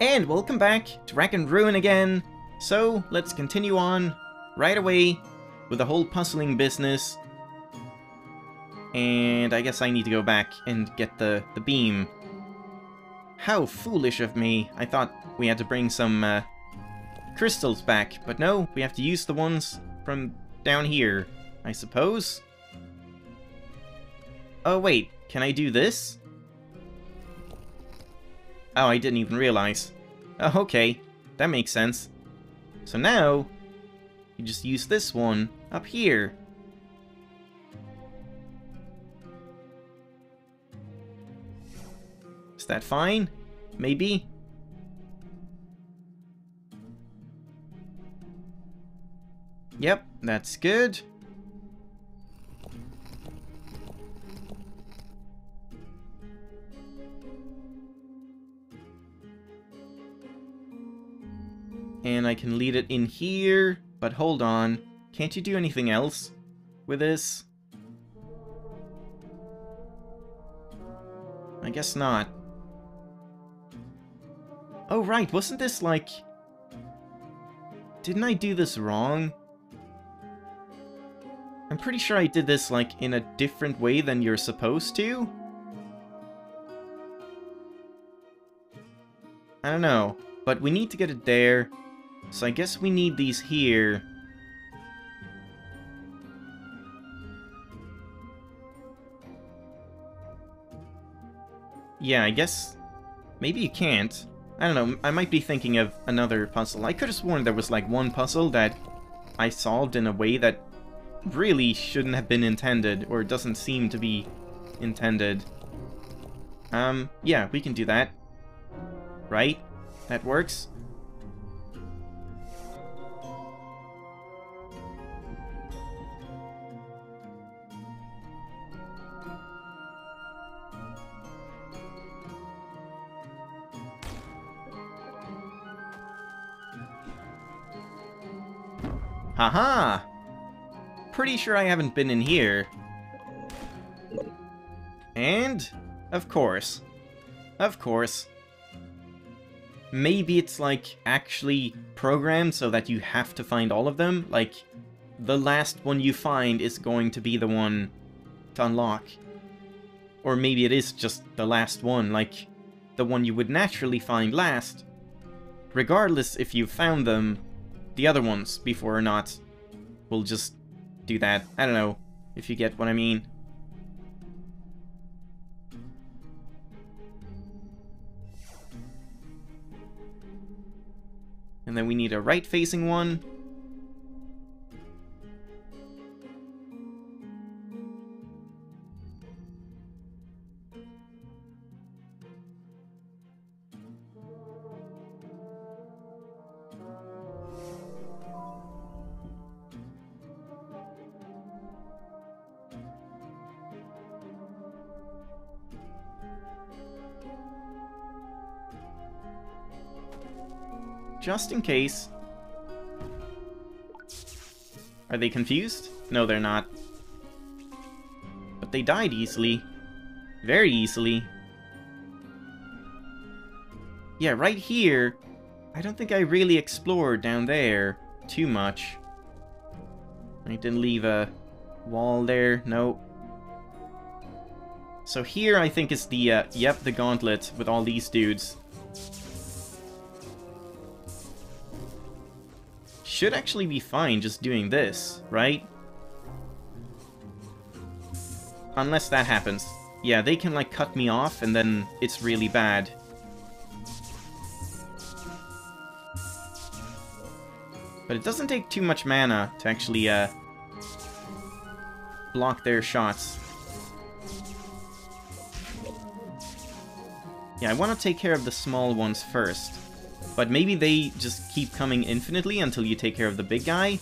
And welcome back to Rack and Ruin again. So let's continue on right away with the whole puzzling business. And I guess I need to go back and get the beam. How foolish of me. I thought we had to bring some crystals back, but no, we have to use the ones from down here, I suppose. Oh wait, can I do this? Oh, I didn't even realize. Oh, okay, that makes sense. So now, you just use this one up here. Is that fine? Maybe? Yep, that's good. And I can lead it in here, but hold on. Can't you do anything else with this? I guess not. Oh right, wasn't this like... Didn't I do this wrong? I'm pretty sure I did this like in a different way than you're supposed to. I don't know, but we need to get it there. So I guess we need these here. Yeah, I guess... Maybe you can't. I don't know, I might be thinking of another puzzle. I could have sworn there was like one puzzle that I solved in a way that really shouldn't have been intended, or doesn't seem to be intended. Yeah, we can do that. Right? That works. Haha! Pretty sure I haven't been in here. And, of course. Of course. Maybe it's like actually programmed so that you have to find all of them? Like, the last one you find is going to be the one to unlock. Or maybe it is just the last one, like, the one you would naturally find last. Regardless if you've found them, the other ones, before or not, will just do that. I don't know, if you get what I mean. And then we need a right-facing one. Just in case. Are they confused? No, they're not. But they died easily. Very easily. Yeah, right here. I don't think I really explored down there too much. I didn't leave a wall there. Nope. So here I think is the, yep, the gauntlet with all these dudes. Should actually be fine just doing this, right? Unless that happens. Yeah, they can like cut me off and then it's really bad. But it doesn't take too much mana to actually block their shots. Yeah, I want to take care of the small ones first. But maybe they just keep coming infinitely until you take care of the big guy?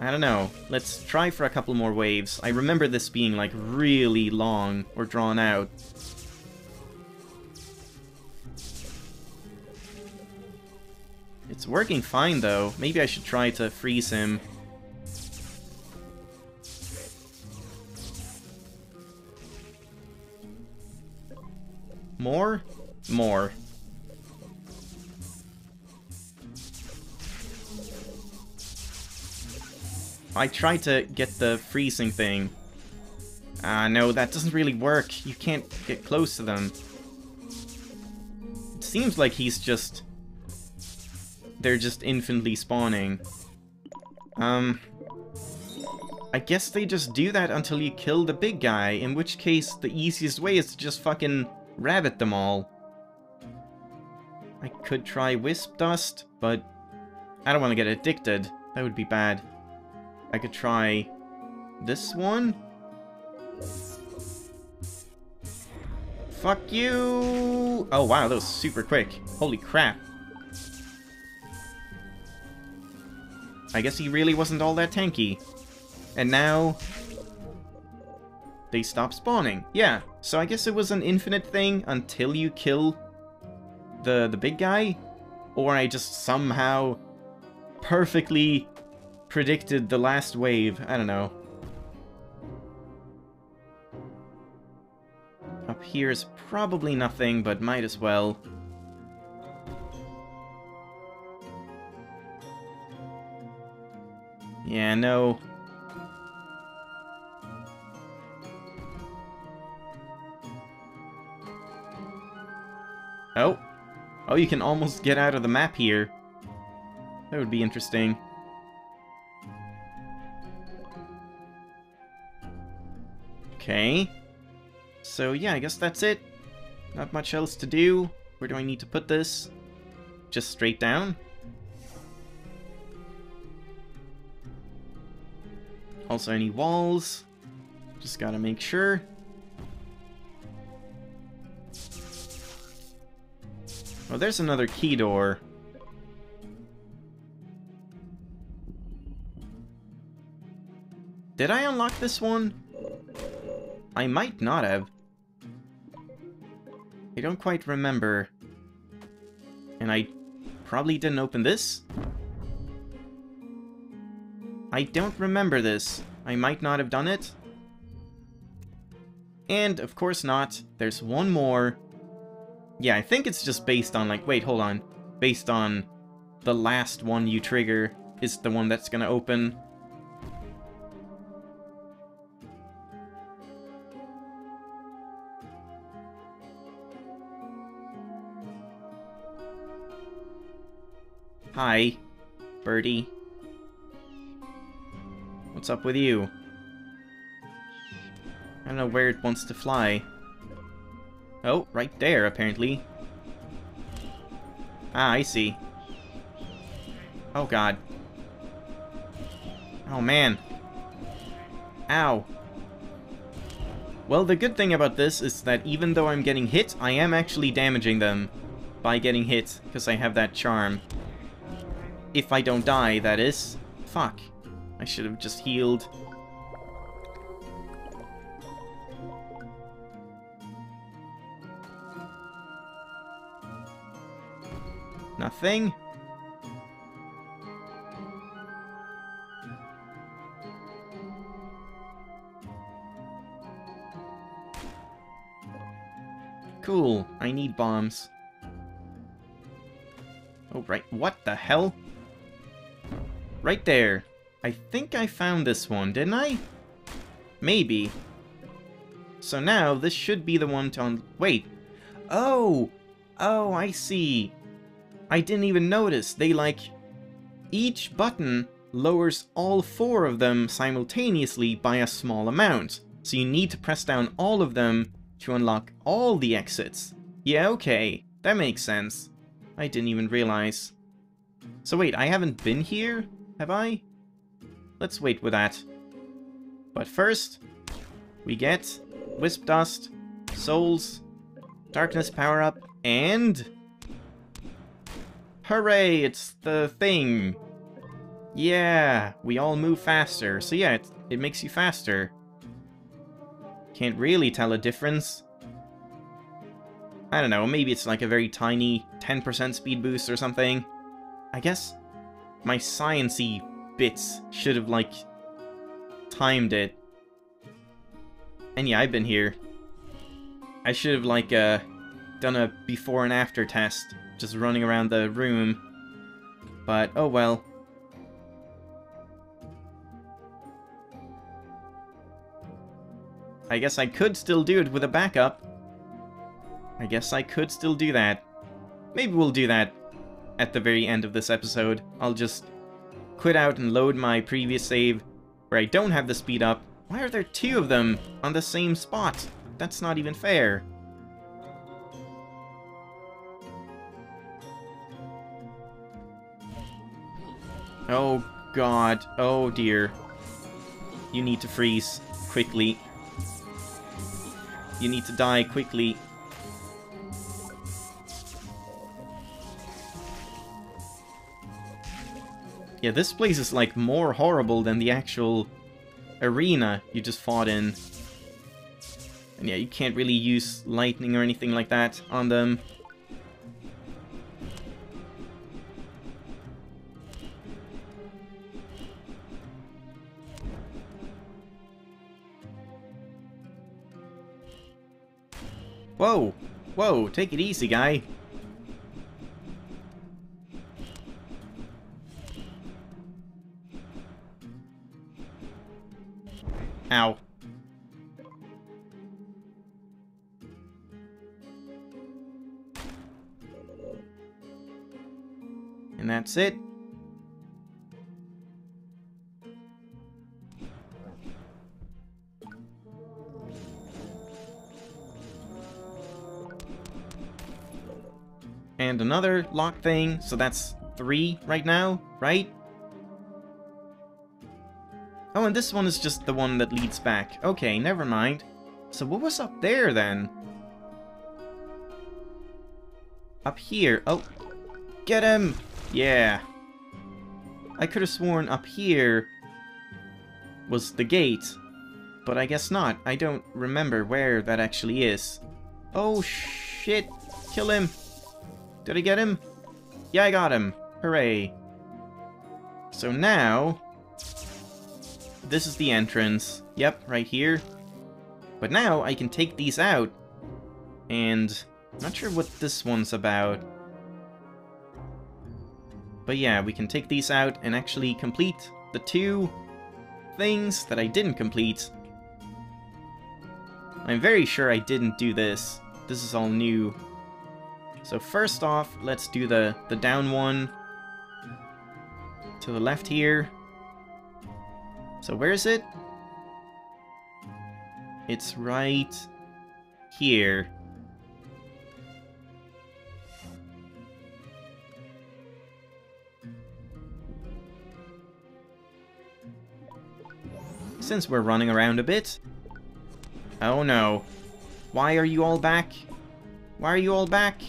I don't know. Let's try for a couple more waves. I remember this being, like, really long or drawn out. It's working fine, though. Maybe I should try to freeze him. More? More. I tried to get the freezing thing. No, that doesn't really work. You can't get close to them. It seems like he's just... they're just infinitely spawning. I guess they just do that until you kill the big guy, in which case the easiest way is to just fucking rabbit them all. I could try Wisp Dust, but I don't want to get addicted. That would be bad. I could try this one. Fuck you! Oh wow, that was super quick. Holy crap. I guess he really wasn't all that tanky. And now... they stop spawning. Yeah, so I guess it was an infinite thing until you kill the big guy? Or I just somehow perfectly predicted the last wave. I don't know. Up here's probably nothing, but might as well. Yeah, no. Oh. Oh, you can almost get out of the map here. That would be interesting. Okay. So yeah, I guess that's it. Not much else to do. Where do I need to put this? Just straight down? Also any walls. Just gotta make sure. Oh, there's another key door. Did I unlock this one? I might not have. I don't quite remember. And I probably didn't open this? I don't remember this. I might not have done it. And, of course not. There's one more. Yeah, I think it's just based on, like, wait, hold on. Based on the last one you trigger is the one that's gonna open. Hi, birdie. What's up with you? I don't know where it wants to fly. Oh, right there, apparently. Ah, I see. Oh, God. Oh, man. Ow. Well, the good thing about this is that even though I'm getting hit, I am actually damaging them by getting hit, because I have that charm. If I don't die, that is. Fuck. I should have just healed. Nothing. Cool. I need bombs. Oh, right. What the hell? Right there. I think I found this one, didn't I? Maybe. So now, this should be the one to wait. Oh! Oh, I see. I didn't even notice. They, like... each button lowers all four of them simultaneously by a small amount. So you need to press down all of them to unlock all the exits. Yeah, okay. That makes sense. I didn't even realize. So wait, I haven't been here, have I? Let's wait with that. But first, we get Wisp Dust, Souls, Darkness Power-Up, and... hooray, it's the thing! Yeah, we all move faster. So yeah, it makes you faster. Can't really tell a difference. I don't know, maybe it's like a very tiny 10% speed boost or something. I guess my science-y bits should have, like, timed it. And yeah, I've been here. I should have, like, done a before and after test, just running around the room. But, oh well. I guess I could still do it with a backup. I guess I could still do that. Maybe we'll do that at the very end of this episode. I'll just quit out and load my previous save where I don't have the speed up. Why are there two of them on the same spot? That's not even fair. Oh god, oh dear. You need to freeze quickly. You need to die quickly. Yeah, this place is like more horrible than the actual arena you just fought in. And yeah, you can't really use lightning or anything like that on them. Whoa! Whoa, take it easy, guy. Ow. And that's it. And another lock thing, so that's 3 right now, right? Oh, and this one is just the one that leads back. Okay, never mind. So what was up there then? Up here. Oh, get him! Yeah. I could have sworn up here was the gate, but I guess not. I don't remember where that actually is. Oh shit, kill him! Did I get him? Yeah, I got him. Hooray. So now, this is the entrance. Yep, right here. But now I can take these out. And I'm not sure what this one's about. But yeah, we can take these out and actually complete the 2 things that I didn't complete. I'm very sure I didn't do this. This is all new. So first off, let's do the down one to the left here. So where is it? It's right here. Since we're running around a bit. Oh no. Why are you all back? Why are you all back?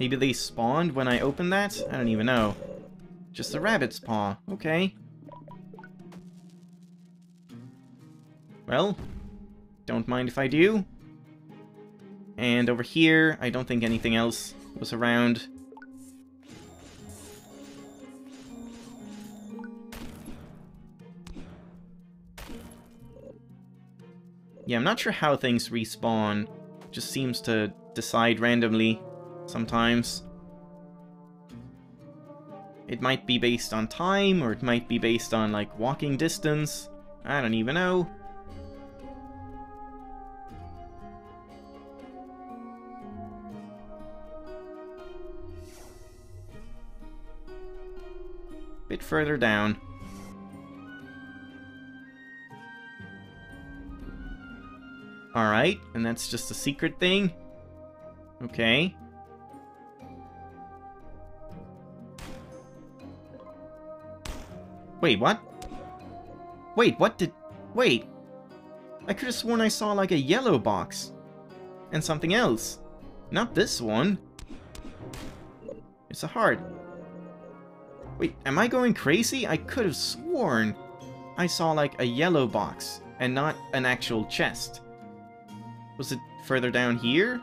Maybe they spawned when I opened that? I don't even know. Just a rabbit's paw. Okay. Well, don't mind if I do. And over here, I don't think anything else was around. Yeah, I'm not sure how things respawn. It just seems to decide randomly. Sometimes. It might be based on time, or it might be based on, like, walking distance. I don't even know. Bit further down. Alright, and that's just a secret thing. Okay. Wait, what? Wait, what did... Wait! I could have sworn I saw, like, a yellow box. And something else. Not this one. It's a heart. Wait, am I going crazy? I could have sworn I saw, like, a yellow box and not an actual chest. Was it further down here?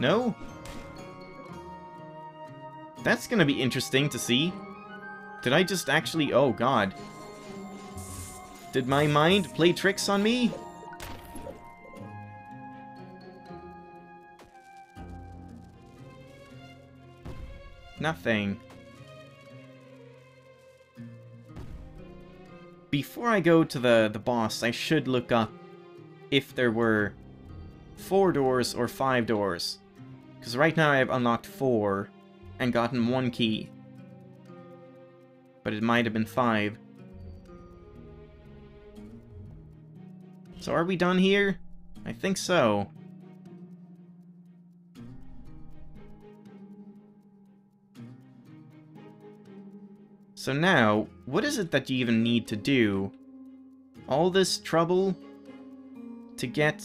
No? That's gonna be interesting to see. Did I just actually... Oh, God. Did my mind play tricks on me? Nothing. Before I go to the boss, I should look up if there were 4 doors or 5 doors. Because right now I've unlocked 4 and gotten 1 key. But it might have been 5. So are we done here? I think so. So now, what is it that you even need to do? All this trouble to get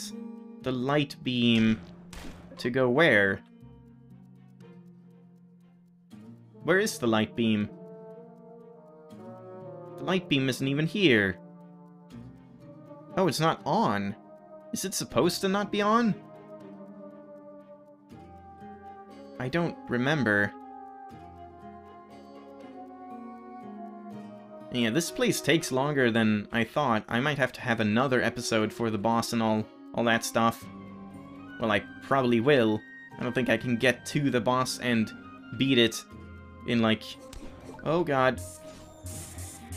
the light beam to go where? Where is the light beam? The light beam isn't even here. Oh, it's not on. Is it supposed to not be on? I don't remember. Yeah, this place takes longer than I thought. I might have to have another episode for the boss and all that stuff. Well, I probably will. I don't think I can get to the boss and beat it in like... oh god.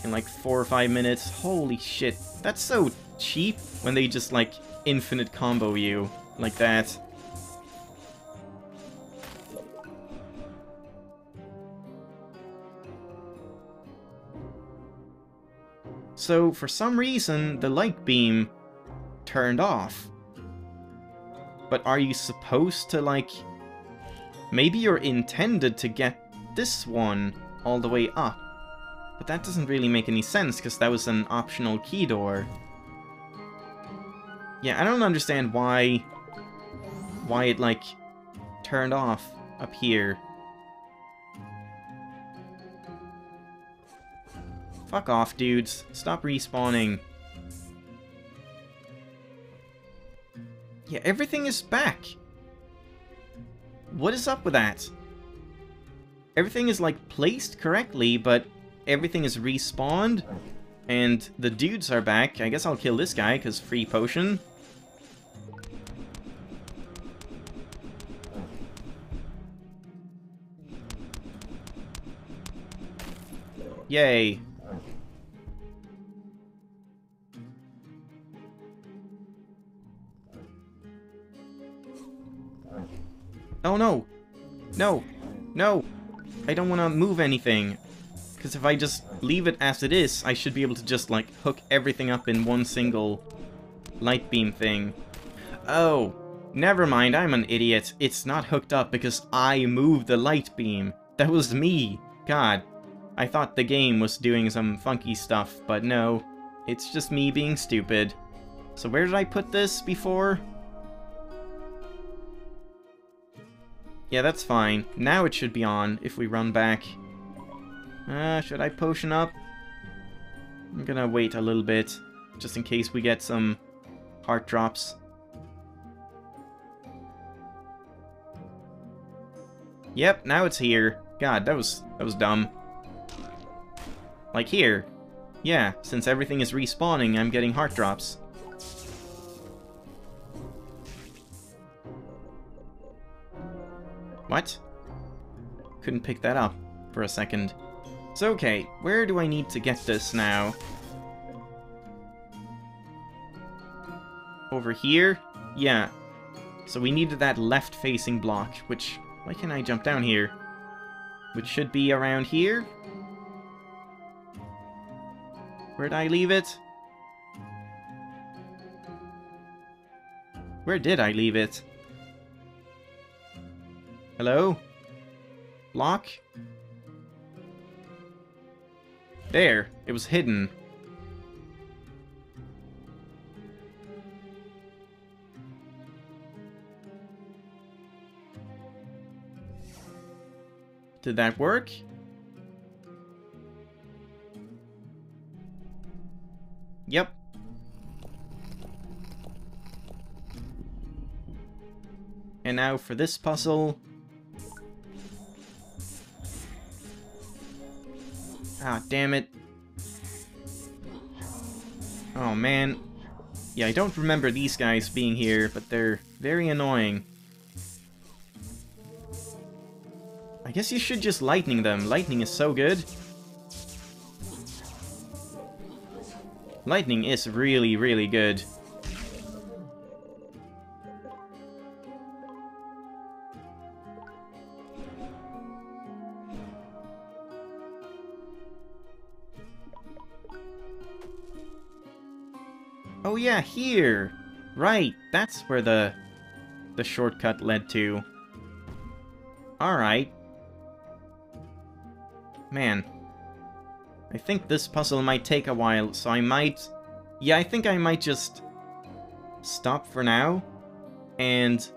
In like 4 or 5 minutes. Holy shit. That's so cheap when they just like infinite combo you like that. So, for some reason, the light beam turned off. But are you supposed to, like... maybe you're intended to get this one all the way up. But that doesn't really make any sense, because that was an optional key door. Yeah, I don't understand why it, like, turned off up here. Fuck off, dudes. Stop respawning. Yeah, everything is back. What is up with that? Everything is, like, placed correctly, but everything is respawned, and the dudes are back. I guess I'll kill this guy, because free potion. Yay. Oh no! No! No! I don't want to move anything. Because if I just leave it as it is, I should be able to just, like, hook everything up in one single light beam thing. Oh! Never mind, I'm an idiot. It's not hooked up because I moved the light beam. That was me! God. I thought the game was doing some funky stuff, but no. It's just me being stupid. So where did I put this before? Yeah, that's fine. Now it should be on if we run back. Should I potion up? I'm gonna wait a little bit, just in case we get some heart drops. Yep, now it's here. God, that was dumb. Like here. Yeah, since everything is respawning, I'm getting heart drops. What? Couldn't pick that up for a second. So, okay, where do I need to get this now? Over here? Yeah. So we needed that left-facing block, which... why can't I jump down here? Which should be around here? Where'd I leave it? Where did I leave it? Hello? Block? There. It was hidden. Did that work? Yep. And now for this puzzle... ah, damn it. Oh, man. Yeah, I don't remember these guys being here, but they're very annoying. I guess you should just lightning them. Lightning is so good. Lightning is really, really good. Oh yeah, here! Right, that's where the shortcut led to. Alright. Man. I think this puzzle might take a while, so I might... Yeah, I think I might just stop for now, and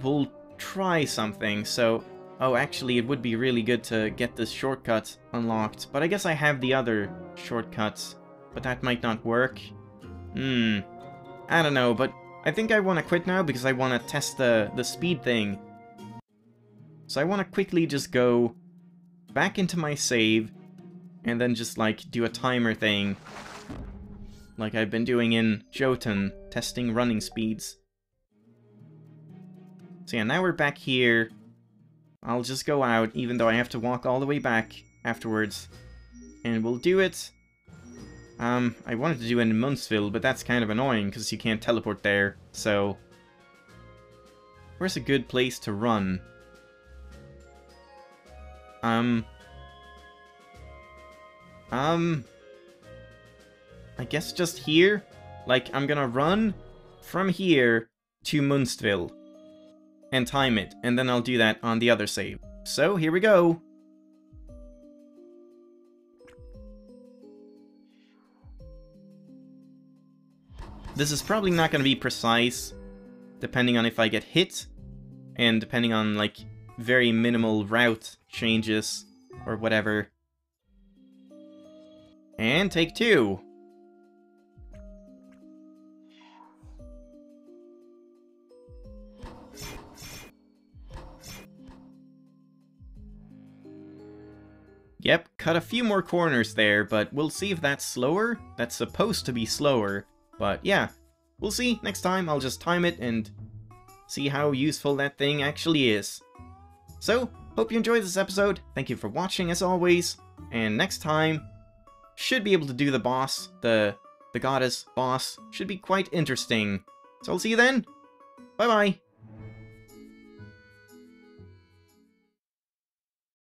we'll try something, so... Oh, actually, it would be really good to get this shortcut unlocked, but I guess I have the other shortcuts, but that might not work. I don't know, but I think I want to quit now because I want to test the speed thing. So I want to quickly just go back into my save and then just, like, do a timer thing. Like I've been doing in Jotun, testing running speeds. So yeah, now we're back here. I'll just go out, even though I have to walk all the way back afterwards. And we'll do it. I wanted to do it in Munstville, but that's kind of annoying, because you can't teleport there, so... Where's a good place to run? I guess just here? Like, I'm gonna run from here to Munstville. And time it, and then I'll do that on the other save. So, here we go! This is probably not going to be precise, depending on if I get hit, and depending on, like, very minimal route changes, or whatever. And take two! Yep, cut a few more corners there, but we'll see if that's slower. That's supposed to be slower. But yeah, we'll see. Next time I'll just time it and see how useful that thing actually is. So, hope you enjoyed this episode. Thank you for watching as always. And next time, should be able to do the boss, the goddess boss. Should be quite interesting. So I'll see you then. Bye-bye.